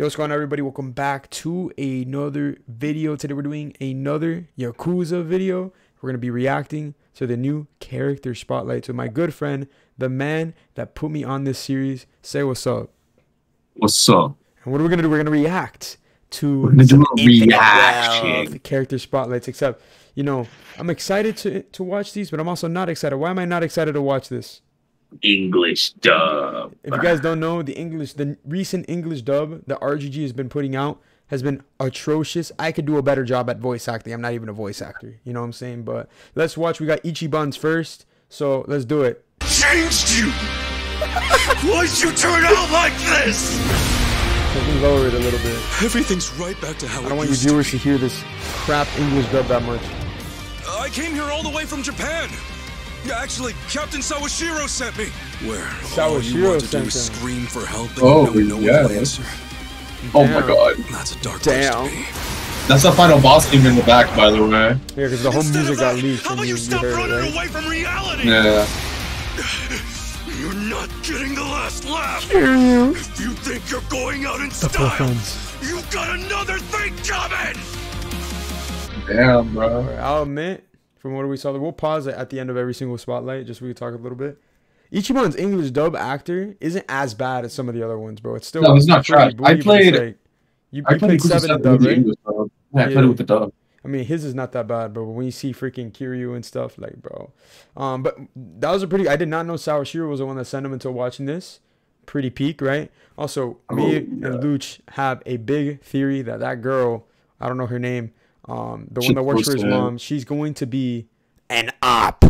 Yo, what's going on, everybody? Welcome back to another video. Today we're doing another Yakuza video. We're going to be reacting to the new character spotlight. So my good friend, the man that put me on this series, say what's up. What's up? And what are we going to do? We're going to react to the character spotlights. Except, you know, I'm excited to watch these, but I'm also not excited. Why am I not excited to watch this? English dub. If you guys don't know, the recent English dub that RGG has been putting out has been atrocious. I could do a better job at voice acting. I'm not even a voice actor. You know what I'm saying? But let's watch. We got Ichiban's first, so let's do it. Changed you. Why'd you turn out like this? Let me lower it a little bit. Everything's right back to how it used to be. I don't want your viewers to hear this crap English dub that much. I came here all the way from Japan. Actually, Captain Sawashiro sent me. Where all you want to do is scream for help and no one will answer. Oh my god. That's a dark place to be. That's the final boss even in the back, by the way. Yeah, because the whole music got leaked. How about you stop running away from reality? Yeah. You're not getting the last laugh. If you think you're going out in style, you've got another thing coming. Damn, bro. I'll admit. From what we saw, we'll pause it at the end of every single spotlight just so we can talk a little bit. Ichiban's English dub actor isn't as bad as some of the other ones, bro. It's still no, it's not trash. I played, like, you played seven dub, right? Dub. Yeah, I played it with the dub. I mean, his is not that bad, bro. But when you see freaking Kiryu and stuff, like, bro. But that was a pretty. I did not know Sawashiro was the one that sent him until watching this. Pretty peak, right? Also, me and Luch have a big theory that that girl, I don't know her name. The one that works for his mom, she's going to be an op.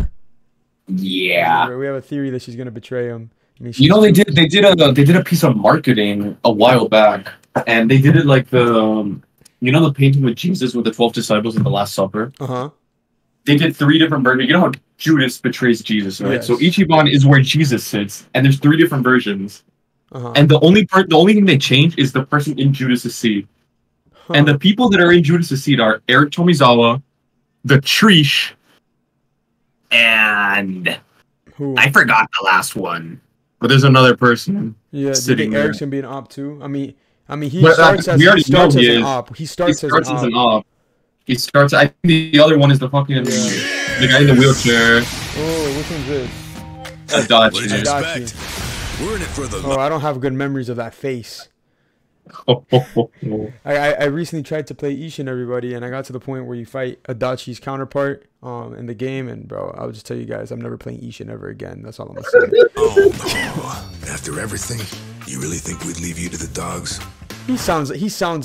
Yeah, we have a theory that she's going to betray him. I mean, you know, they did a piece of marketing a while back, and they did it like the you know, the painting with Jesus with the 12 disciples in the Last Supper. They did 3 different versions. You know how Judas betrays Jesus, right? Yes. So Ichiban is where Jesus sits, and there's 3 different versions. And the only thing they changed is the person in Judas's seat. And the people that are in Judas' seat are Eric Tomizawa, the Treesh, and I forgot the last one. But there's another person. Yeah, do you think Eric's gonna be an op too? I mean, he starts as an op. He starts. I think the other one is the fucking the guy in the wheelchair. Oh, which one's this? Adachi. We're in it for the. Oh, I don't have good memories of that face. I recently tried to play Ishin, everybody, and I got to the point where you fight Adachi's counterpart in the game, and bro, I'll just tell you guys, I'm never playing Ishin ever again. That's all I'm gonna say. Oh, after everything, you really think we'd leave you to the dogs? He sounds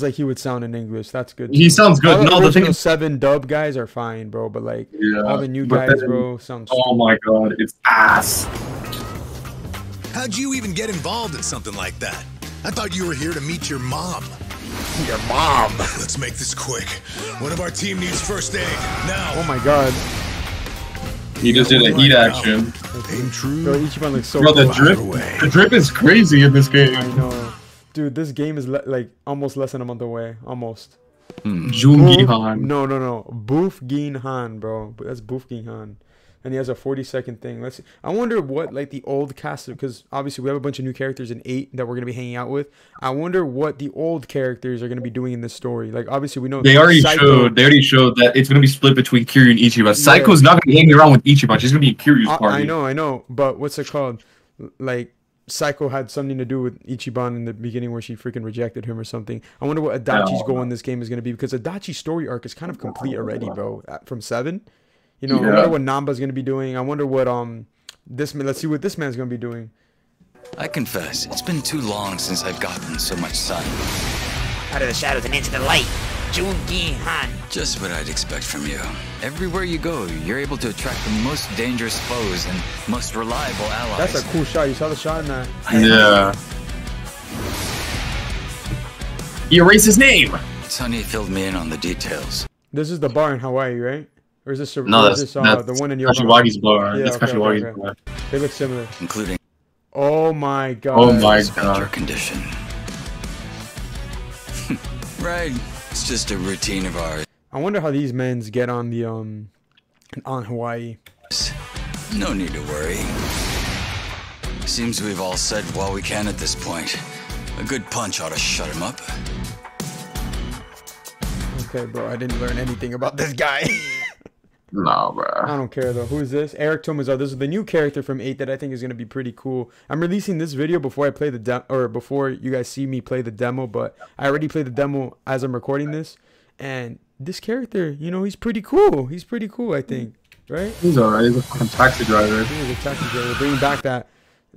like he would sound in English. That's good. He sounds good. No, the thing is, 7 dub guys are fine, bro, but like all the new guys, bro, sounds. Oh my god, it's ass. How'd you even get involved in something like that? I thought you were here to meet your mom. Your mom? Let's make this quick. One of our team needs first aid now. Oh my god. He just did a heat action. Came true. Bro, Ichiban looks so cool. The drip is crazy in this game. I know. Dude, this game is like almost less than a month away. Almost. Joongi Han. No. Joongi Han, bro. That's Joongi Han. And he has a 40-second thing. Let's see. I wonder what like the old cast, because obviously we have a bunch of new characters in 8 that we're gonna be hanging out with. I wonder what the old characters are gonna be doing in this story. Like obviously we know they already showed that it's gonna be split between Kiryu and Ichiban. Yeah. Psycho's not gonna be hanging around with Ichiban. She's gonna be in Kiryu's party. I know. But what's it called? Like Psycho had something to do with Ichiban in the beginning where she freaking rejected him or something. I wonder what Adachi's goal in this game is gonna be, because Adachi's story arc is kind of complete already, bro. From 7. You know, I wonder what Namba's gonna be doing. I wonder what let's see what this man's gonna be doing. I confess, it's been too long since I've gotten so much sun. Out of the shadows and into the light, Joongi Han. Just what I'd expect from you. Everywhere you go, you're able to attract the most dangerous foes and most reliable allies. That's a cool shot. You saw the shot in that. Yeah. You erase his name. Sonny filled me in on the details. This is the bar in Hawaii, right? Or is this the one in your Kashiwagi's bar? Yeah, that's Kashiwagi's bar. They look similar, including. Oh my god! Oh my god! Your condition. Right, it's just a routine of ours. I wonder how these men's get on the on Hawaii. No need to worry. Seems we've all said all we can at this point. A good punch ought to shut him up. Okay, bro, I didn't learn anything about this guy. No, bro. I don't care, though. Who is this? Eric Tomizawa. This is the new character from 8 that I think is going to be pretty cool. I'm releasing this video before I play the demo, or before you guys see me play the demo, but I already played the demo as I'm recording this. And this character, you know, he's pretty cool. He's pretty cool, I think. Right? He's alright. He's a fucking taxi driver. He's a taxi driver. Bringing back that,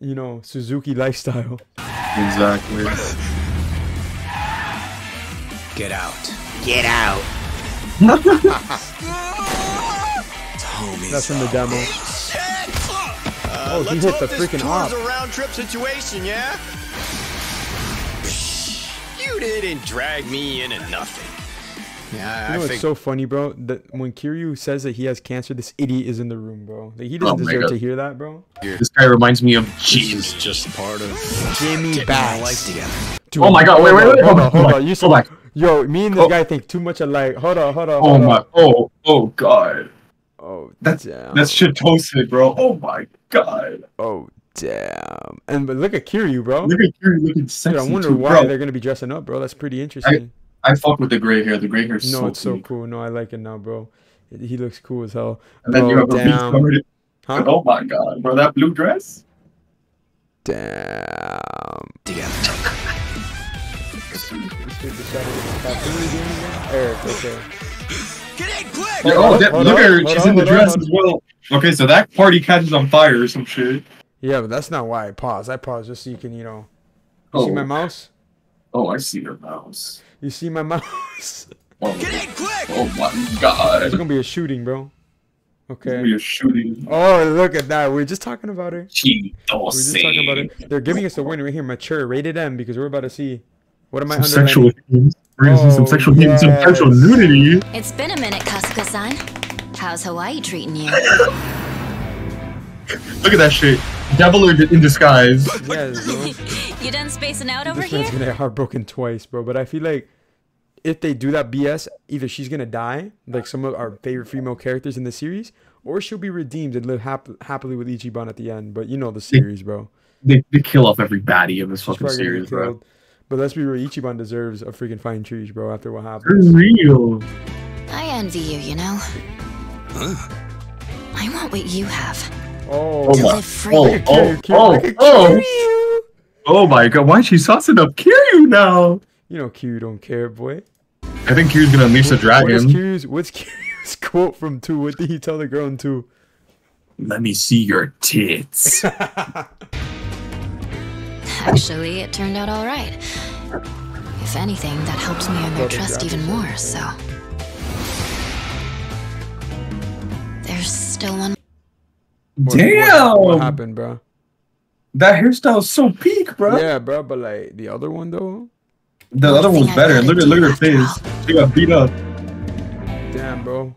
you know, Suzuki lifestyle. Exactly. Get out. Get out. That's from the demo. Oh, he hit the freaking off. Round trip situation, yeah? You didn't drag me into nothing. Yeah, you know it's so funny, bro, that when Kiryu says that he has cancer, this idiot is in the room, bro. Like, he doesn't deserve to hear that, bro. This guy reminds me of Jesus, just part of Jimmy Bass. Dude, oh my God! Wait, wait, wait! Hold on. You said, yo, me and this guy think too much alike. Hold on. Oh God. Oh, that's shitostic, bro. Oh my God. Oh damn. And but look at Kiryu, bro. Look at Kiryu looking sexy. Dude, I wonder why they're gonna be dressing up, bro. That's pretty interesting. I fuck with the gray hair. The gray hair is so cool. No, it's so cool. No, I like it now, bro. He looks cool as hell. And then you have a beast covered in... Huh? Oh my God, bro, that blue dress. Damn. Eric, okay. Get in quick! Oh, look at her. She's in the dress as well. Okay, so that party catches on fire or some shit. Yeah, but that's not why I paused. I paused just so you can, you know. You see my mouse? Oh, I see her mouse. You see my mouse? Oh, get in quick! Oh my God! It's gonna be a shooting, bro. Okay. It's gonna be a shooting. Oh, look at that! We're just talking about her. They're giving us a warning right here. Mature, rated M, because we're about to see. What am I? Sexual. We're gonna see some sexual heat, some sexual nudity. It's been a minute, Kasuga-san. How's Hawaii treating you? Look at that shit. Devil in disguise. Yes, you done spacing out over here? This man's gonna get heartbroken twice, bro. But I feel like if they do that BS, either she's gonna die, like some of our favorite female characters in the series, or she'll be redeemed and live happily with Ichiban at the end. But you know the series, bro. They kill off every baddie in this fucking series, bro. But let's be real, Ichiban deserves a freaking fine treat, bro, after what happened. For real. I envy you, you know? Huh? I want what you have. Oh my God, why is she saucing up Kiryu now? You know Kiryu don't care, boy. I think Kiryu's gonna unleash the dragon. What's Kiryu's quote from 2? What did he tell the girl in 2? Let me see your tits. Actually, it turned out all right. If anything, that helps me earn their trust even more, so... There's still one... Damn! What happened, bro? That hairstyle's so peak, bro. Yeah, bro, but like the other one though. The other one's better. Look at her face. She got beat up. Damn, bro.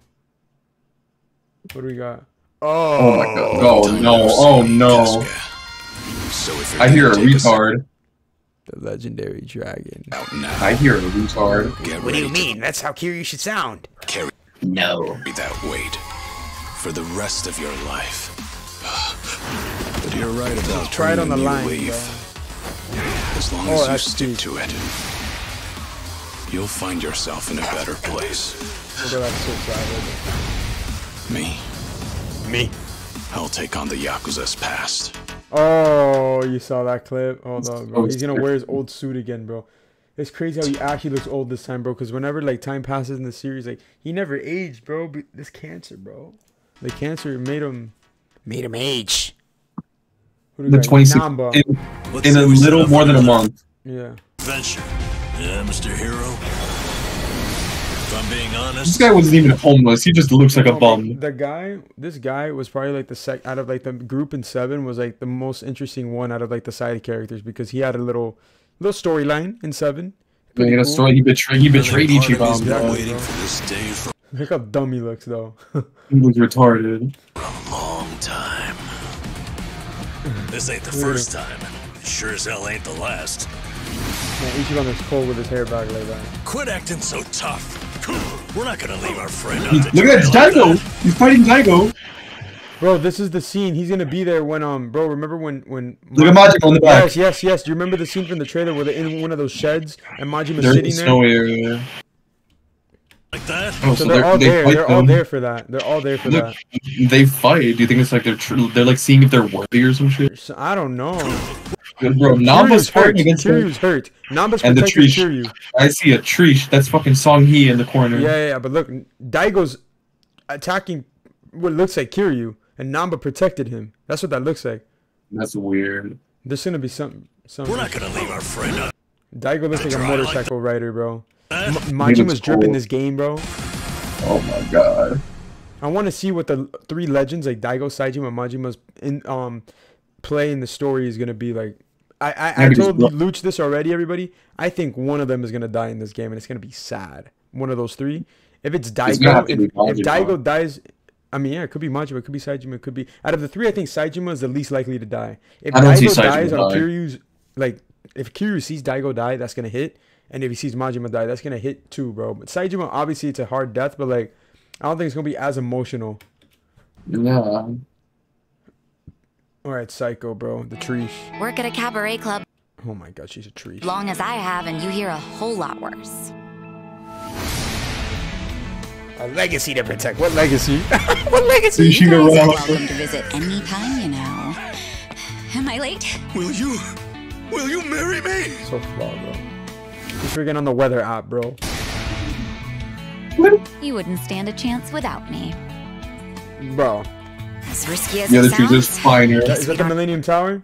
What do we got? Oh my God! Oh no! Oh no! I hear a retard. The legendary dragon. I hear a retard. What do you mean? That's how Kiryu should sound. No. Be that weight for the rest of your life. But you're right about try it on the line, as long as you stick to it, you'll find yourself in a better place. Me? I'll take on the Yakuza's past. Oh, you saw that clip? Hold on, bro. He's gonna wear his old suit again, bro. It's crazy how he actually looks old this time, bro. Because whenever like time passes in the series, like he never aged, bro. But this cancer, bro. The cancer made him. Made him age. The 26th in a little more than a month. Yeah. Adventure. Yeah, Mr. Hero. If I'm being honest, this guy wasn't even homeless. He just looks like a bum. This guy was probably like the out of like the group in 7 was like the most interesting one out of like the side characters because he had a little storyline in 7. But he had a story. He betrayed Ichiban. Look how dumb he looks, though. He looks retarded. A long time. This ain't the first time. It sure as hell ain't the last. Yeah, Ichiban is cold with his hair back like that. Quit acting so tough. We're not gonna leave our friend out. Look at that, Daigo! He's fighting Daigo. Bro, this is the scene. He's gonna be there when bro, remember when look at Majima on the back. Yes, yes, yes. Do you remember the scene from the trailer where they're in one of those sheds and Majima's sitting there? Snow area. Like that? Oh, so they're all there. They're all there for that. They're all there for that. They fight. Do you think it's like they're like seeing if they're worthy or some shit? I don't know. Bro, Namba's hurt. Kiryu's hurt. Namba's protecting Kiryu. I see a Treesh. That's fucking Song-hee in the corner. Yeah, yeah, but look, Daigo's attacking what looks like Kiryu, and Namba protected him. That's what that looks like. That's weird. There's gonna be something. We're not gonna leave our friend up. Daigo looks like a motorcycle rider, bro. Majima's dripping this game, bro. Oh my god. I want to see what the three legends like Daigo, Saejima, and Majima's in play in the story is gonna be like. I told Luch this already, everybody. I think one of them is gonna die in this game, and it's gonna be sad. One of those three. If it's Daigo, if Daigo dies, I mean, yeah, it could be Majima, it could be Saejima, it could be... Out of the three, I think Saejima is the least likely to die. If Daigo dies on Kiryu's... Like, if Kiryu sees Daigo die, that's going to hit. And if he sees Majima die, that's going to hit too, bro. But Saejima, obviously, it's a hard death, but, like, I don't think it's going to be as emotional. No. All right, Psycho, bro. The Treesh. Work at a cabaret club. Oh, my God, she's a Treesh. Long as I have, and you hear a whole lot worse. A legacy to protect. What legacy? What legacy? You guys are welcome to visit anytime, you know. Am I late? Will you marry me? So flawed, bro. He's freaking on the weather app, bro. You wouldn't stand a chance without me, bro. As risky as it sounds. The other is fine here. Is that the Millennium Tower?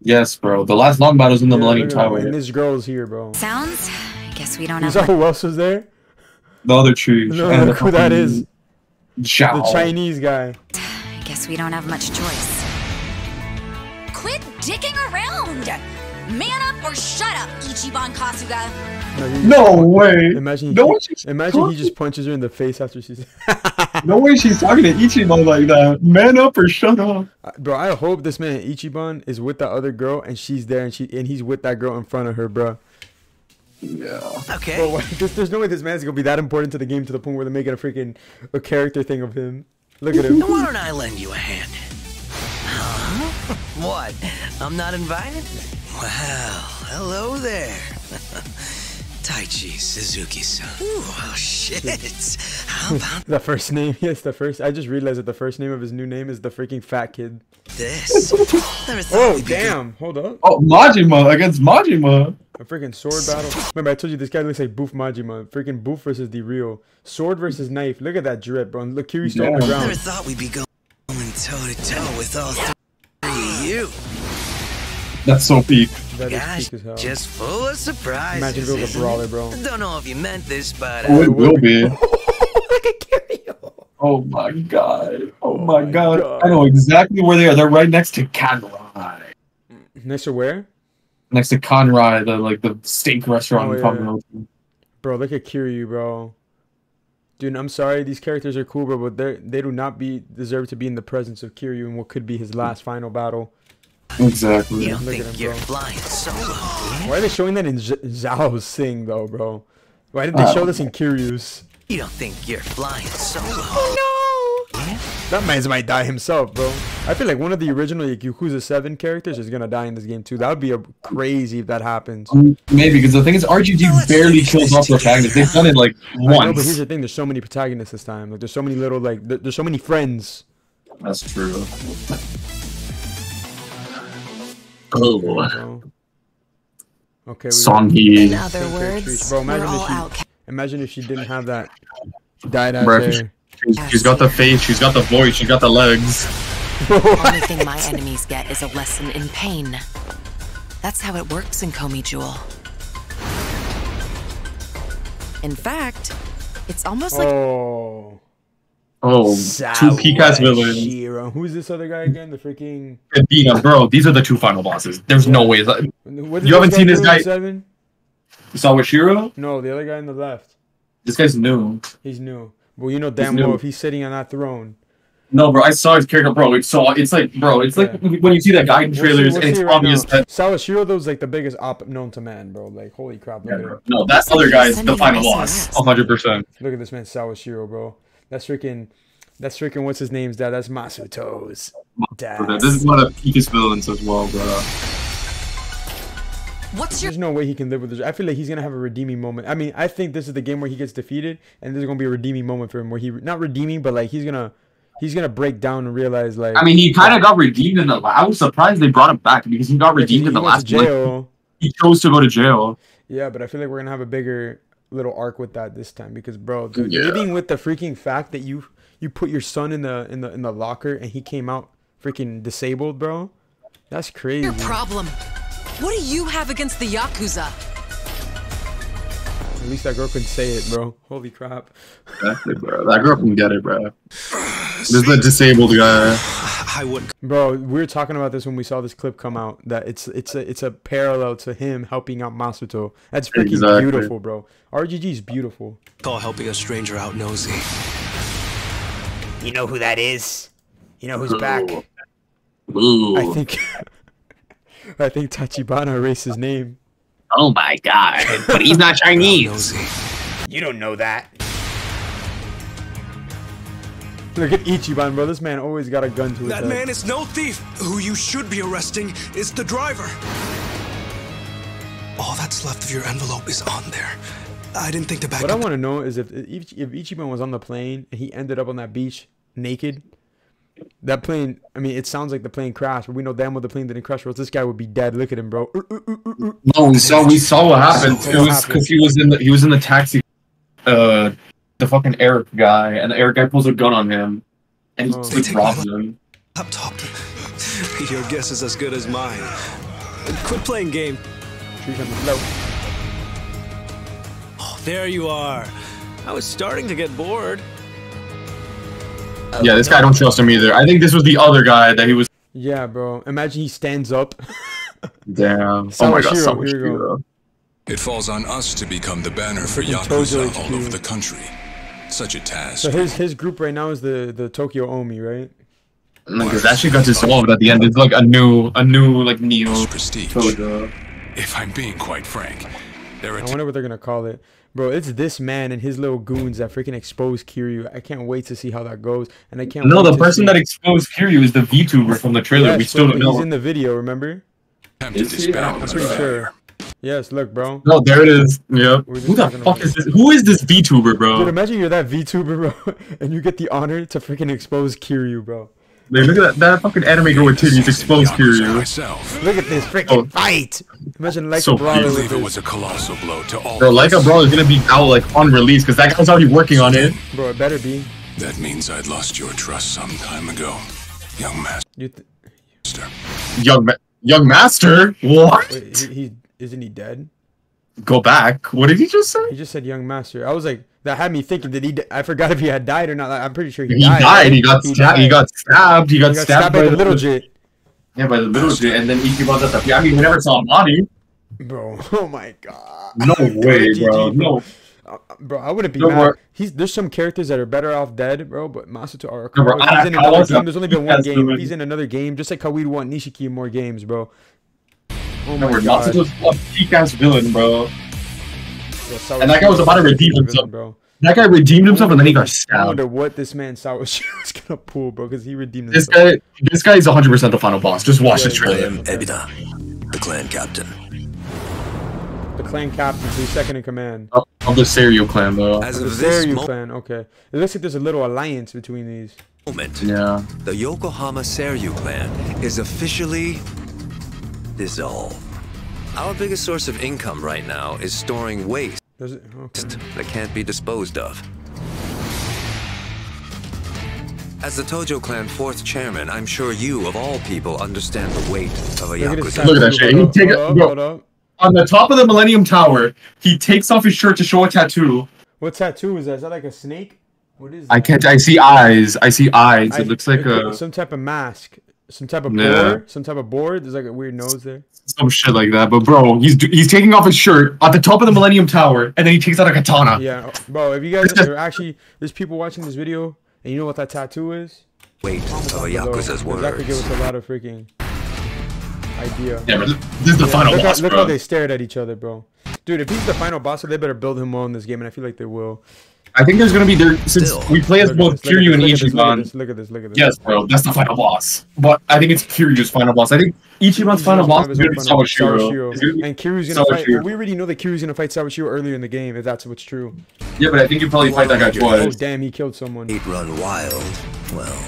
Yes, bro. The last long battle's in the Millennium Tower. And this girl's here, bro. Sounds. I guess we don't have. Who else is there? The other tree. No, and look who that is. Zhao. The Chinese guy. I guess we don't have much choice. Quit dicking around! Man up or shut up, Ichiban Kasuga. No way! Imagine he, he just punches her in the face after she's... No way she's talking to Ichiban like that. Man up or shut up. Bro, I hope this man Ichiban is with that other girl and she's there and he's with that girl in front of her, bro. Yeah. Okay. Bro, there's no way this man's gonna be that important to the game to the point where they're making a freaking character thing of him. Look at him. Why don't I lend you a hand? Huh? What? I'm not invited? Wow. Hello there. Taichi Suzuki-san. Oh shit. How about the first name? Yes, the first. I just realized that the first name of his new name is the freaking fat kid. This. Oh damn! Hold up. Oh, Majima against Majima. A freaking sword battle. Remember, I told you this guy looks like Boof Majima. Freaking Boof versus the real. Sword versus knife. Look at that drip, bro. Look, Kiryu's still on the ground. I never thought we'd be going toe-to-toe with all three of you. That's so peak. That is peak as hell. Just full of surprises. Imagine if it was a brawler, bro. I don't know if you meant this, but... Oh, it will be. Look at Kiryu. Oh, my God. Oh, my God. I know exactly where they are. They're right next to Conrad. Next to where? Next to Conrad, like the steak restaurant. Oh, yeah. Bro, look at Kiryu, bro. Dude, I'm sorry. These characters are cool, bro, but they do not deserve to be in the presence of Kiryu in what could be his last final battle. Exactly. You don't think you're flying solo. Why are they showing that in Zhao's thing, though, bro? Why did they show this in Kiryu's? You don't think you're flying solo. Oh, no. Yeah? That man might die himself, bro. I feel like one of the original Yakuza 7 characters is gonna die in this game too. That would be crazy if that happens. Maybe, because the thing is, RGG barely kills off protagonists. They've done it like once. I know, but here's the thing: there's so many protagonists this time. Like, there's so many little, like, there's so many friends. That's true. Oh. Okay. Song-hee. In other words, bro, imagine if she didn't have that. Died out there. She's got the face, she's got the voice, she's got the legs. The only thing my enemies get is a lesson in pain. That's how it works in Komi Jewel. In fact, it's almost like... Oh. Oh, two peak-ass villains. Who's this other guy again? The freaking... Adina, bro, these are the two final bosses. There's no way. You haven't seen this guy... Sawashiro? No, the other guy on the left. This guy's new. He's new. Well, you know damn well if he's sitting on that throne. No, bro, I saw his character, bro. It's like, bro, it's like when you see that guy in trailers, and it's obvious that Sawashiro, though, is like the biggest op known to man, bro. Like, holy crap. Yeah, bro. No, that other guy is the final boss, 100%. Look at this man, Sawashiro, bro. That's freaking That's freaking what's his name's dad. That's Masuto's dad. This is one of Pika's villains as well, bro. There's no way he can live with this. I feel like he's gonna have a redeeming moment. I mean, I think this is the game where he gets defeated, and there's gonna be a redeeming moment for him where he not redeeming, but like he's gonna break down and realize like. I mean, he kind of got redeemed in the. I was surprised they brought him back because he got redeemed in the last jail. He chose to go to jail. Yeah, but I feel like we're gonna have a bigger little arc with that this time because, bro, dude, living with the freaking fact that you put your son in the locker and he came out freaking disabled, bro. That's crazy. Your problem. What do you have against the Yakuza? At least that girl can say it, bro. Holy crap. Exactly, bro. That girl can get it, bro. This is a disabled guy. I wouldn't. Bro, we were talking about this when we saw this clip come out. That it's a parallel to him helping out Masato. That's freaking beautiful, bro. RGG is beautiful. Call helping a stranger out nosy. You know who that is? You know who's back? Ooh. I think Tachibana erased his name. Oh my god, but he's not Chinese. You don't know that. Look at Ichiban, bro. This man always got a gun to his head. That man is no thief. Who you should be arresting is the driver. All that's left of your envelope is on there. I didn't think the back. What I want to know is if Ichiban was on the plane and he ended up on that beach naked. That plane, I mean, it sounds like the plane crashed, but we know damn well the plane didn't crash, or else this guy would be dead. Look at him, bro. No, so we saw what happened. It was because he was in the taxi, the fucking Eric guy, and the Eric guy pulls a gun on him, and he robs him. Laptop. Your guess is as good as mine. Quit playing game. Oh, there you are. I was starting to get bored. Yeah, this guy, I don't trust him either. I think this was the other guy that he was. Yeah, bro. Imagine he stands up. Damn. Sawashiro, oh my god, Sawashiro. It falls on us to become the banner for Yakuza all over the country. Such a task. So his group right now is the Tokyo Omi, right? Because that shit got dissolved at the end. It's like a new like Neo prestige. Toga. If I'm being quite frank, I wonder what they're gonna call it. Bro, it's this man and his little goons that freaking exposed Kiryu. I can't wait to see how that goes, and I can't. No, the person that exposed Kiryu is the VTuber from the trailer. Yes, we still don't know. He's in the video, remember? I'm pretty sure. Yes, look, bro. No, there it is. Yep. Who the fuck is this? Who is this VTuber, bro? Dude, imagine you're that VTuber, bro, and you get the honor to freaking expose Kiryu, bro. Like, look at that fucking anime girl with titties exposed Kiryu. Look at this freaking fight! Imagine Like a Brawl. It was a colossal blow to all. Bro, Like a Brawl is gonna be out like on release because that guy's already working on it. Bro, it better be. That means I'd lost your trust some time ago, young master. Young master? What? Wait, isn't he dead? Go back. What did he just say? He just said young master. I was like, that had me thinking that I forgot if he had died or not. I'm pretty sure he died. Right? He got stabbed. He got stabbed by the little jit. Yeah, by the little jit, and then Ichiban's at the piano. I mean, we never saw a body. Bro, oh my god. No way, bro. No. Bro, I wouldn't be mad. There's some characters that are better off dead, bro, but Masato Arakawa, he's in another game. There's only been one game. He's in another game, just like how we'd want Nishiki in more games, bro. Oh my god. Masato's a peak-ass villain, bro. Yeah, and that guy was about to redeem himself, bro. That guy redeemed himself, and then he got stabbed. I wonder what this man Sawashiro was gonna pull, bro, because he redeemed himself. This guy is 100% the final boss. Just watch this trailer. I am Ebida, the clan captain. The clan captain, so he's second in command. Of the Serial clan, though. As of the Serial clan, okay. It looks like there's a little alliance between these. Yeah. The Yokohama Serial clan is officially dissolved. Our biggest source of income right now is storing waste that can't be disposed of. As the Tojo clan 4th chairman, I'm sure you, of all people, understand the weight of a Yakuza. Look at that shit. Hold up. On the top of the Millennium Tower, he takes off his shirt to show a tattoo. What tattoo is that? Is that like a snake? What is that? I see eyes. It looks like some type of mask. Some type of board, there's like a weird nose there. Some shit like that, but bro, he's taking off his shirt at the top of the Millennium Tower, and then he takes out a katana. Yeah, bro, if you guys are actually, there's people watching this video, and you know what that tattoo is? Wait, Yakuza's words. That could give us a lot of freaking idea. Yeah, but this is the final boss, bro. Look how they stared at each other, bro. Dude, if he's the final boss, they better build him well in this game, and I feel like they will. I think there's gonna be there since we play as both Kiryu and Ichiban. Look at this, look at this. Yes, bro, that's the final boss. But I think it's Kiryu's final boss. I think Ichiban's final boss is gonna be Sawashiro. And Kiryu's gonna fight. We already know that Kiryu's gonna fight Sawashiro earlier in the game, if that's what's true. Yeah, but I think you probably fight that guy twice. Oh damn, he killed someone. He'd run wild. Well.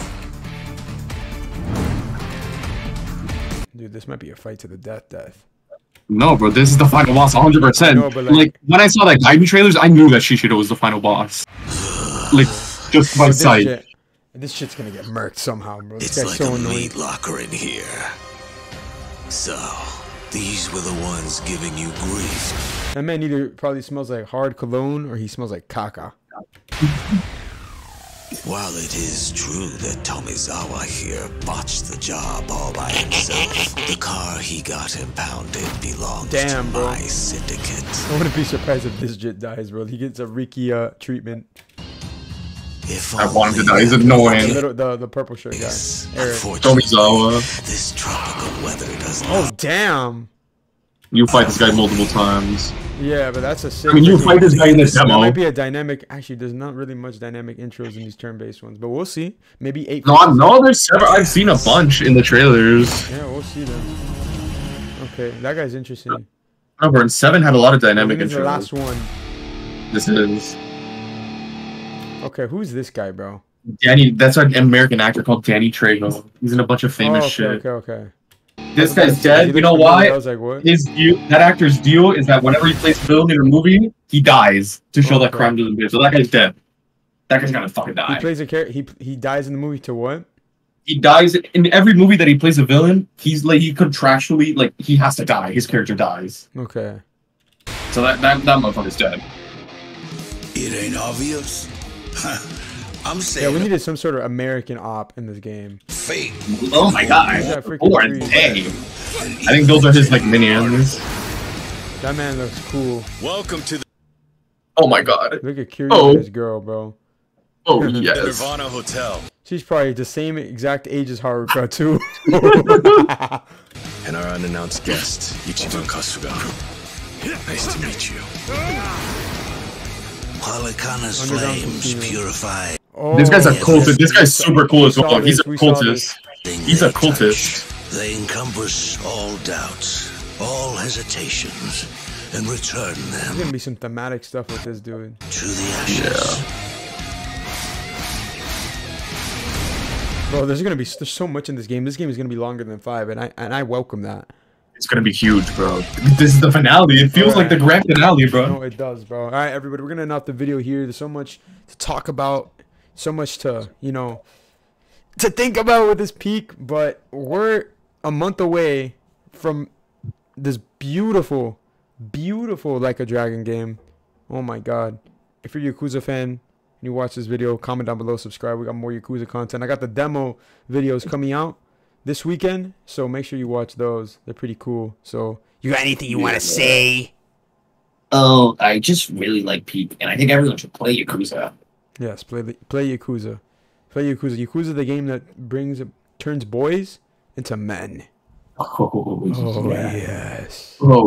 Dude, this might be a fight to the death. No, bro, this is the final boss, 100%. No, but like, when I saw that Gaiden trailers, I knew that Shishido was the final boss. Like, just by sight. This shit's gonna get murked somehow, bro. This it's like so a meat locker in here. So, these were the ones giving you grief. That man either probably smells like hard cologne, or he smells like caca. While it is true that Tomizawa here botched the job all by himself, the car he got impounded belongs to my syndicate. I wouldn't be surprised if this jit dies, bro. He gets a Rikia treatment. If I wanted to die. He's annoying. The purple shirt guy. Eric. Tomizawa. This tropical weather does not. Oh, damn. You fight this guy multiple times. Yeah, but that's a sick. I mean, you fight this guy in this demo. There might be a dynamic. Actually, there's not really much dynamic intros in these turn-based ones, but we'll see. Maybe 8. No, there's several. I've seen a bunch in the trailers. Yeah, we'll see them. Okay, that guy's interesting. Remember, and 7 had a lot of dynamic intros. The last one. This is. Okay, who's this guy, bro? Danny. That's an American actor called Danny Trejo. He's in a bunch of famous shit. Okay. This guy's dead. You know why? Like, his view, that actor's view, is that whenever he plays a villain in a movie, he dies to show that crime doesn't exist. So that guy's dead. That guy's gonna fucking die. He plays a character. He dies in the movie to what? He dies in every movie that he plays a villain. He's like he contractually has to die. His character dies. Okay. So that motherfucker's dead. It ain't obvious. I'm saying. Yeah, we needed some sort of American op in this game. Fate. Oh my god. Dang. I think those are his like minions. That man looks cool. Welcome to the. Oh my god. Look at Kiryu and his girl, bro. Oh yes. The Nirvana Hotel. She's probably the same exact age as Haruka too. And our unannounced guest, Ichiban Kasuga. Nice to meet you. Halikana's flames purified. Oh, this guy's a cultist. This guy's super cool as well. He's a cultist. He's a cultist. They encompass all doubts, all hesitations, and return them. There's gonna be some thematic stuff with this dude. To the ashes. Yeah. Bro, there's so much in this game. This game is gonna be longer than 5, and I welcome that. It's gonna be huge, bro. This is the finale. It feels like the grand finale, bro. No, it does, bro. All right, everybody, we're gonna end off the video here. There's so much to talk about. So much to, you know, to think about with this peak, but we're a month away from this beautiful, beautiful Like a Dragon game. Oh my god. If you're a Yakuza fan and you watch this video, comment down below, subscribe. We got more Yakuza content. I got the demo videos coming out this weekend, so make sure you watch those. They're pretty cool. So, you got anything you want to say? Oh, I just really like peak, and I think everyone should play Yakuza. Yes, play Yakuza. Play Yakuza. Yakuza, the game that turns boys into men. Oh, yes. Oh.